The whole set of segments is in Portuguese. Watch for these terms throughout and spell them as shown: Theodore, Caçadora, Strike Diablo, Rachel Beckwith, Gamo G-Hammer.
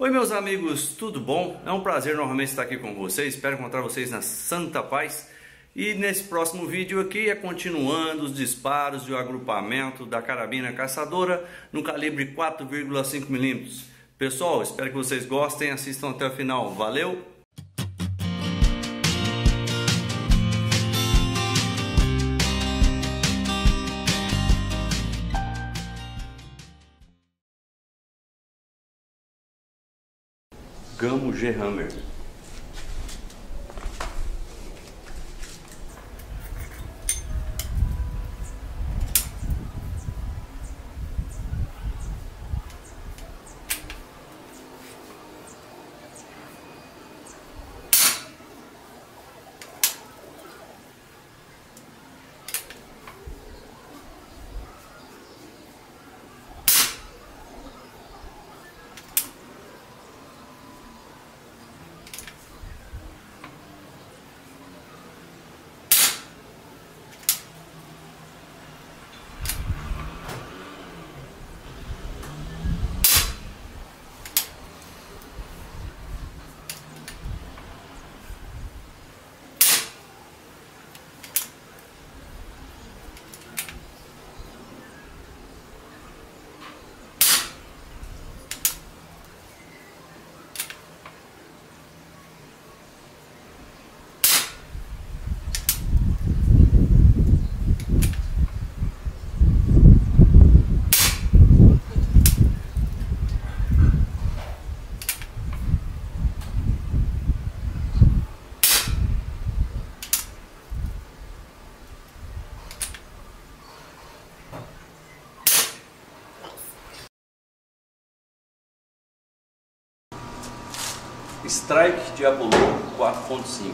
Oi meus amigos, tudo bom? É um prazer novamente estar aqui com vocês, espero encontrar vocês na santa paz. E nesse próximo vídeo aqui é continuando os disparos e o agrupamento da carabina caçadora no calibre 4,5 mm. Pessoal, espero que vocês gostem, assistam até o final, valeu! Gamo G-Hammer. Strike Diablo 4.5.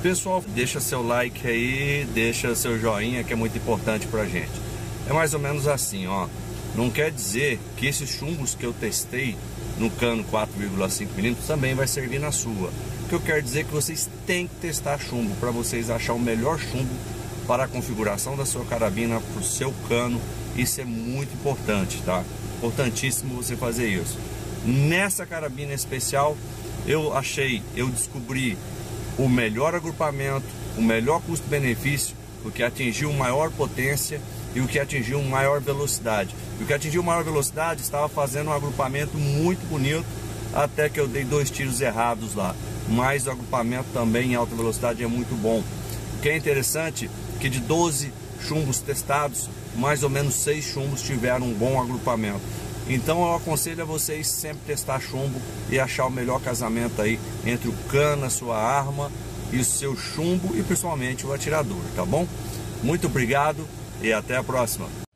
Pessoal, deixa seu like aí, deixa seu joinha, que é muito importante pra gente. É mais ou menos assim, ó. Não quer dizer que esses chumbos que eu testei no cano 4,5mm também vai servir na sua. O que eu quero dizer é que vocês têm que testar chumbo para vocês achar o melhor chumbo para a configuração da sua carabina, para o seu cano. Isso é muito importante, tá? Importantíssimo você fazer isso. Nessa carabina especial, eu descobri o melhor agrupamento, o melhor custo-benefício, o que atingiu maior potência e o que atingiu maior velocidade. E o que atingiu maior velocidade estava fazendo um agrupamento muito bonito, até que eu dei dois tiros errados lá. Mas o agrupamento também em alta velocidade é muito bom. O que é interessante é que de 12 chumbos testados, mais ou menos 6 chumbos tiveram um bom agrupamento. Então eu aconselho a vocês sempre testar chumbo e achar o melhor casamento aí entre o cano, a sua arma e o seu chumbo e principalmente o atirador, tá bom? Muito obrigado e até a próxima!